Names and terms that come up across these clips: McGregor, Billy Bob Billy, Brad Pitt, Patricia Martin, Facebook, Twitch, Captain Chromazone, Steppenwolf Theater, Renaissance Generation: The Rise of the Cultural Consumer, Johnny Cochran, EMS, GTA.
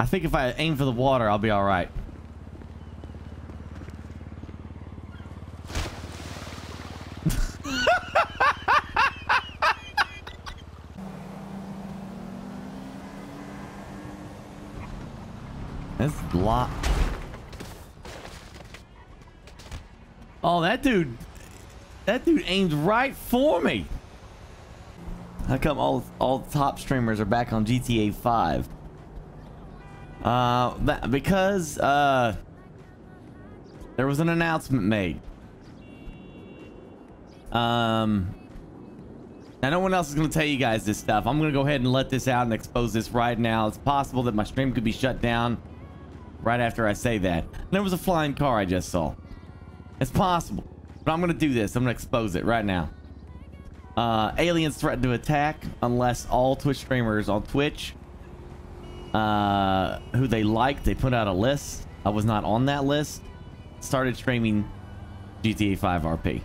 I think if I aim for the water, I'll be all right. That's locked. Oh, that dude aimed right for me. How come all top streamers are back on GTA 5? Because there was an announcement made. Now no one else is going to tell you guys this stuff. I'm going to go ahead and let this out and expose this right now. It's possible that my stream could be shut down right after I say that. And there was a flying car I just saw. It's possible, but I'm going to do this. I'm going to expose it right now. Aliens threatened to attack unless all Twitch streamers on Twitch who they liked, they put out a list. I was not on that list. Started streaming GTA 5 RP.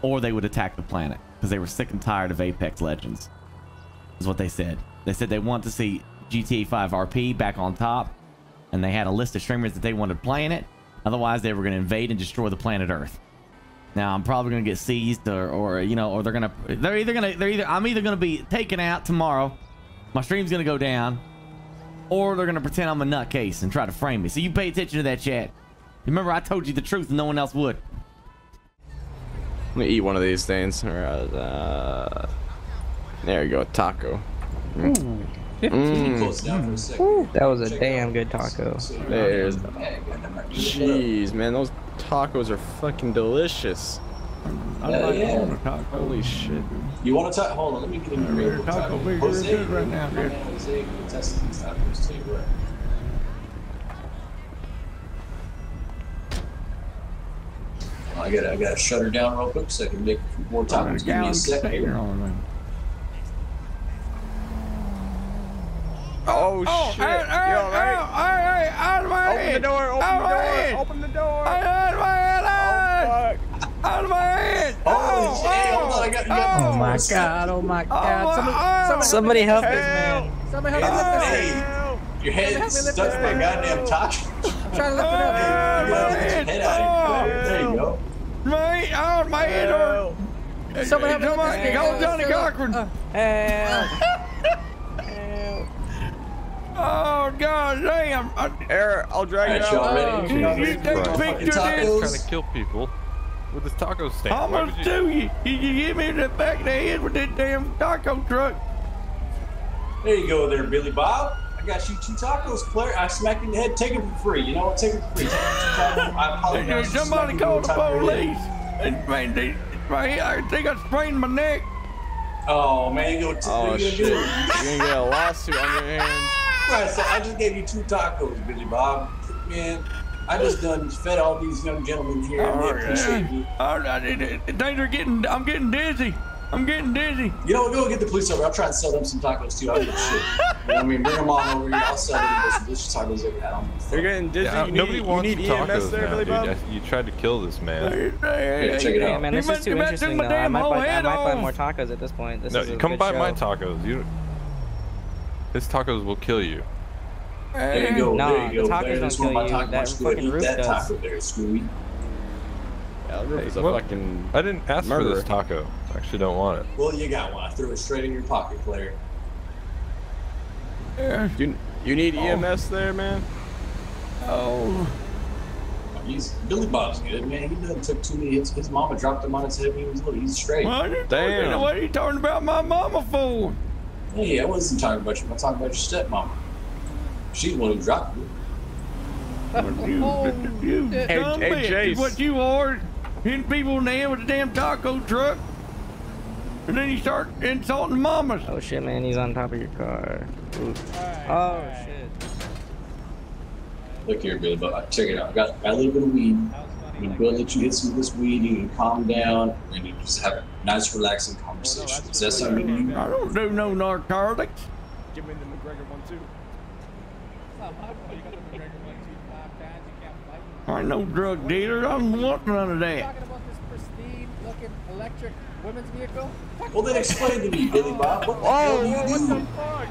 Or they would attack the planet because they were sick and tired of Apex Legends. Is what they said. They said they want to see GTA 5 RP back on top. And they had a list of streamers that they wanted playing it. Otherwise, they were going to invade and destroy the planet Earth. Now, I'm probably going to get seized, or you know, or I'm either going to be taken out tomorrow. My stream's going to go down. Or they're going to pretend I'm a nutcase and try to frame me. So you pay attention to that, chat. Remember, I told you the truth and no one else would. I'm going to eat one of these things. There you go, taco. Mm. Mm. That was a damn good taco. There's... Jeez, man, those tacos are fucking delicious. I'm not going to taco. Holy shit. You want to taco? Hold on, let me get him a real taco. We're good right now, dude. Jose, we're testing these tacos too, bro. I gotta shut her down real quick so I can make more tacos. Give me a second here. Oh shit! Out of my head! Open the door! Open the door! Out of my head! Out of my head! Oh shit! Hold on, I gotta get. Oh my god! Oh my god! Somebody help us, man! Somebody help us! Your head stuck in my goddamn taco. Try to lift it up. Head out of it. There you go. My out of my head! Somebody help me! Go, Johnny Cochran! Oh god damn! Eric, I'll drag you out. You take a picture of this. Trying to kill people with this taco stand. I'm gonna do you. You hit me in the back of the head with that damn taco truck. There you go, there, Billy Bob. I got you two tacos, Claire. I smacked you in the head. Take it for free. You know what? Take it for free. I apologize. Somebody called the police. I think I sprained my neck. Oh man, you're gonna do it. You're gonna get a lawsuit on your hands. So I just gave you two tacos, Billy Bob. Man, I just done fed all these young gentlemen here. I'm getting dizzy. You know, go get the police over. I'll try and sell them some tacos too. I'll get shit. You know what I mean? Bring them all over here. I'll sell them the most delicious tacos they've had. They're getting dizzy. Yeah, nobody wants you need tacos EMS there, now, Billy Bob? Dude, you tried to kill this man. Yeah, check it out. Man, this is too interesting though. I might buy more tacos at this point. This is a come buy my tacos. This tacos will kill you. There you go. No, there you go. That's where my taco much good. Eat that taco there, Scooby. Yeah, fucking I didn't ask for this taco. I actually don't want it. Well, you got one. I threw it straight in your pocket, Claire. Yeah. You need EMS there, man? Oh. Billy Bob's good, man. He done took too many hits. His mama dropped him on his head when he was little. He's straight. Damn. What are you talking about my mama for? Hey, I wasn't talking about you. I'm talking about your stepmama. She's the one who dropped you. Hey, Jace. What you are, hitting people in the head with a damn taco truck. And then you start insulting mamas. Oh, shit, man. He's on top of your car. Oh, shit. Look here, Billy, but check it out. I got a little bit of weed. I'm going to let you hit some of this weed. You can calm down. We're going to just have a nice, relaxing conversation. Is that something you do? I don't do no narcotics. Give me the McGregor 1-2. I ain't no drug dealer. I don't want none of that. Talking about this pristine-looking electric women's vehicle? Well, then explain to me, Billy Bob. What the hell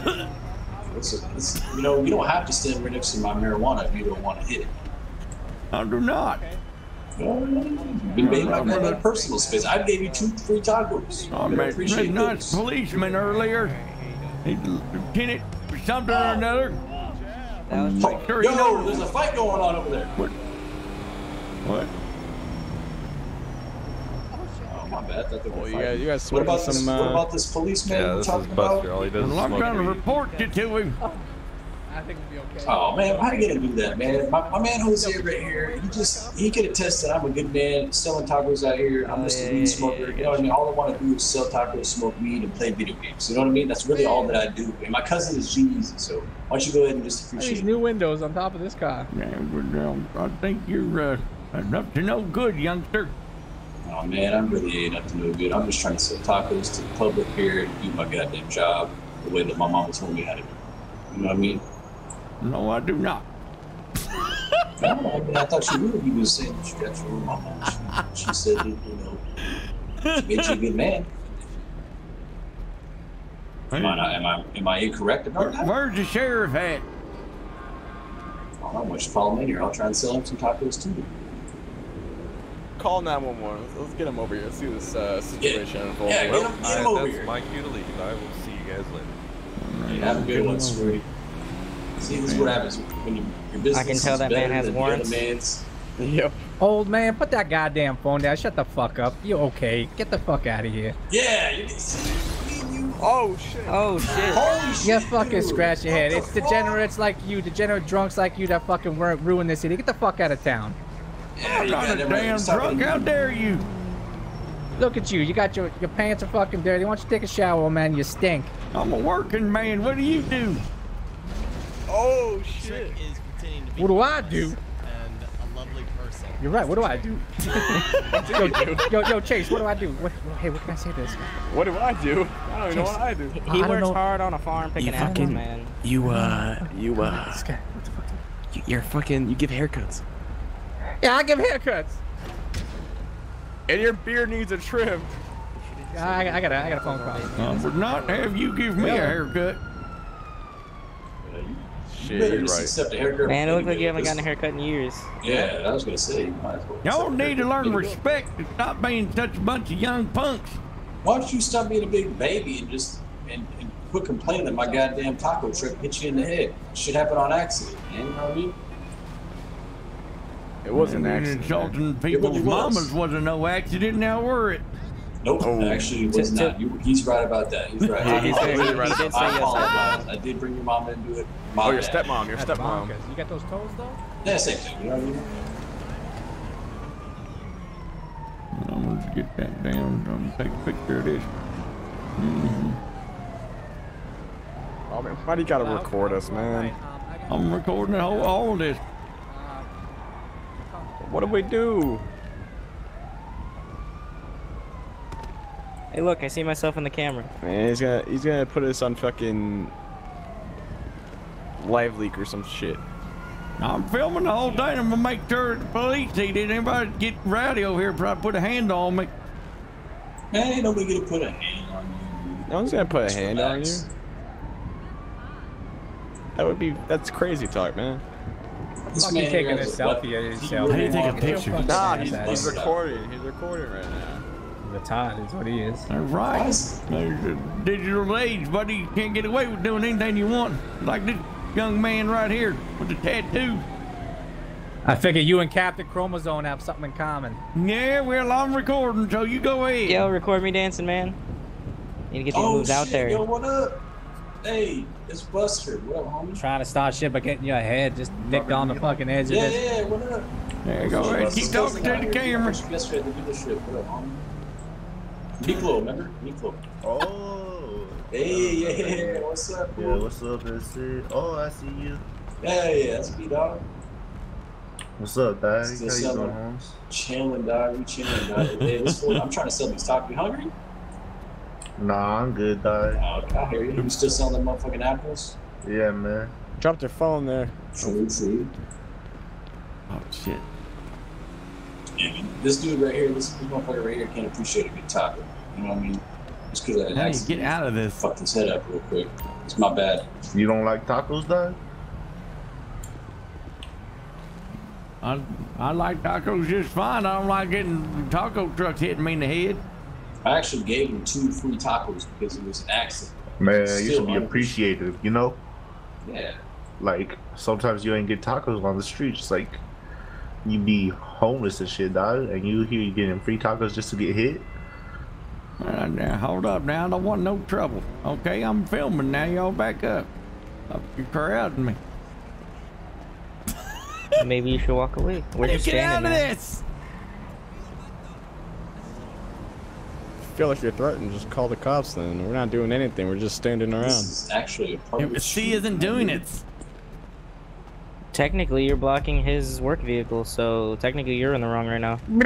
do you do? You know, you don't have to stand right next to my marijuana if you don't want to hit it. I do not. You made my personal space. I gave you 2 free tacos. I made nuts policeman earlier. He's Lieutenant something or another. That was sure yo, there's a fight going on over there. What? What? Oh, my bad. Oh, yeah, you guys what about some, what about this policeman we're talking about? I'm going to report you to him. I think it'll be okay. Oh man, why are you gonna do that, man? My man Jose right here, he could attest that I'm a good man selling tacos out here. I'm just a weed smoker. You know what I mean? All I want to do is sell tacos, smoke weed, and play video games. You know what I mean? That's really all that I do. And my cousin is genius, so why don't you go ahead and just appreciate these new windows on top of this car? Yeah, I think you're up to no good, youngster. Oh man, I really ain't up to no good. I'm just trying to sell tacos to the public here and do my goddamn job the way that my mama told me how to do. You know what I mean? No, I do not. I thought she would. You were saying that you got your room on. She said, that, you know, she made you a good man. Am I incorrect about that? Where's the sheriff at? I don't want you to follow me here. I'll try and sell him some tacos too. Call 911. Let's get him over here. Let's see this situation unfold. Yeah, get him over here. That's my cue to leave. I will see you guys later. Right, have a good one, sweetie. See, this is what happens when your business I can tell that man has warrants. Yep. Old man, put that goddamn phone down. Shut the fuck up. You okay? Get the fuck out of here. Yeah. You. Oh shit. Oh shit. Holy shit. You fucking scratch your head. It's degenerates like you, degenerate drunks like you that fucking ruin this city. Get the fuck out of town. Yeah, you got a damn drunk. How dare you? Look at you. You got your pants are fucking dirty. Why don't you take a shower, man? You stink. I'm a working man. What do you do? Oh shit! Is continuing to be what do I do? And a lovely person. You're right. What do I do? yo, Chase. What do I do? Hey, what can I say to this? What do I do? I don't even know what I do. He works hard on a farm picking apples, man. This guy. What the fuck? You're fucking. You give haircuts. Yeah, I give haircuts. And your beard needs a trim. I got a phone call. I would not have you give me a haircut. Shit, right. Man, it looks like you haven't gotten a haircut in years. Yeah, I was gonna say. Y'all need to learn respect and stop being such a bunch of young punks. Why don't you stop being a big baby and just and quit complaining that my goddamn taco truck hit you in the head? Shit happened on accident, man. You know what I mean? It wasn't an accident. Insulting people's mamas wasn't no accident. Now were it? Nope, actually it was not. He's right about that. He's right. He did say yes. I did bring your mom into it. Oh, your stepmom. Your stepmom. You got those toes though? Yeah, same thing. You know what I mean? I'm gonna get that down. I'm gonna take a picture of this. Oh man, why do you gotta record us, man? I'm recording all of this. What do we do? Hey, look! I see myself in the camera. Man, he's gonna put us on fucking live leak or some shit. I'm filming the whole day. I'm gonna make sure the police see it. Anybody get rowdy over here? Probably put a hand on me. Man, ain't nobody gonna put a hand on you. No one's gonna put a hand on you. That's crazy talk, man. This man taking a selfie of himself. How do you take a picture? Nah, he's recording. He's recording right now. Todd is what he is. All right. Digital age, buddy. You can't get away with doing anything you want. Like this young man right here with the tattoo. I figure you and Captain Chromazone have something in common. Yeah, well, I'm recording, so you go ahead. Yo, record me dancing, man. Need to get these moves out there. Yo, what up? Hey, it's Buster. What up, homie? Trying to start shit by getting your head just nicked on the fucking edge of this. Yeah, what up? There you go. Hey, keep talking to the camera. Yesterday at the dealership. What up, homie? Miklo, remember? Miklo. Oh. Hey, what's up, bro? Yeah, what's up, that's it. Oh, I see you. Yeah, that's me, dog. What's up, dog? How you doing, Holmes? Chilling, dog. We chilling, dog. Hey, I'm trying to sell these tacos. You hungry? Nah, I'm good, dog. Oh, I hear you. You still selling them motherfucking apples? Yeah, man. Dropped your phone there. True. Oh, shit. Yeah, I mean, this dude right here, this motherfucker right here can't appreciate a good taco. You know what I mean? Just because I had an accident. How do you get out of this? Fuck this head up real quick. It's my bad. You don't like tacos, dog? I like tacos just fine. I don't like getting taco trucks hitting me in the head. I actually gave him 2 free tacos because it was an accident. Man, you should be appreciative, you know? Yeah. Like, sometimes you ain't get tacos on the street. It's like, you be homeless and shit, dog, and you here getting free tacos just to get hit. Now, hold up now. I don't want no trouble. Okay, I'm filming now. Y'all back up. You're crowding me. Maybe you should walk away. Where you get out of this? I feel like you're threatened. Just call the cops then. We're not doing anything. We're just standing around. This is actually a part. She isn't doing it. Technically, you're blocking his work vehicle, so technically you're in the wrong right now. I'm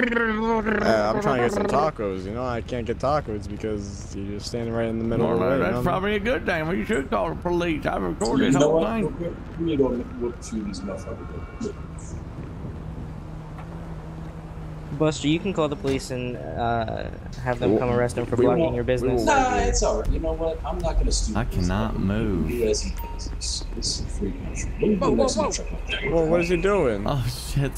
trying to get some tacos. You know, I can't get tacos because you're just standing right in the middle of the road. That's probably a good thing. We should call the police. I recorded the whole thing. We need to look through these motherfuckers. Buster, you can call the police and have them come arrest him for blocking your business. Nah, it's alright. You know what? I'm not gonna I cannot move. This is a free country. Whoa, what is he doing? Oh shit!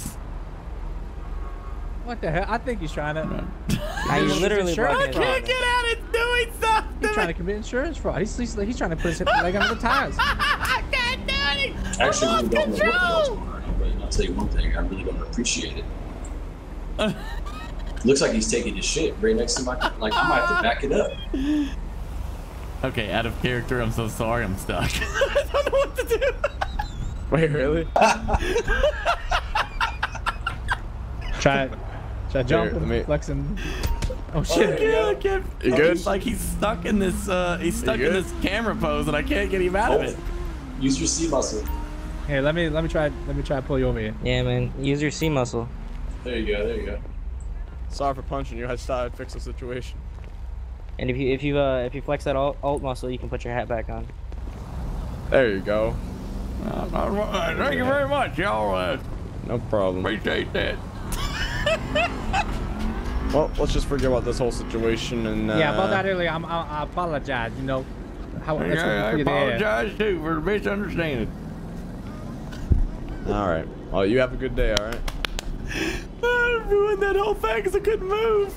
What the hell? I think he's trying to. He's literally blocking. I can't get out of doing something. He's trying to commit insurance fraud. He's trying to put his leg under the tires. I can't do it. Actually, I lost control. I'll tell you one thing. I really don't appreciate it. Looks like he's taking his shit right next to my like I might have to back it up. Okay, out of character, I'm so sorry, I'm stuck. I don't know what to do. Wait, really? Try jumping, flexing. Oh shit. You good? It's like he's stuck in this he's stuck in this camera pose and I can't get him out of it. Use your C muscle. Here, let me try to pull you over here. Yeah man, use your C muscle. There you go, there you go. Sorry for punching you, I just thought I'd fix the situation. And if you flex that alt muscle, you can put your hat back on. There you go. Thank you very much, y'all. No problem. Appreciate that. Well, let's just forget about this whole situation and yeah, about that earlier, I apologize, you know. Yeah, I apologize too for the misunderstanding. Alright. Well, you have a good day, alright? I ruined that whole thing because I couldn't move.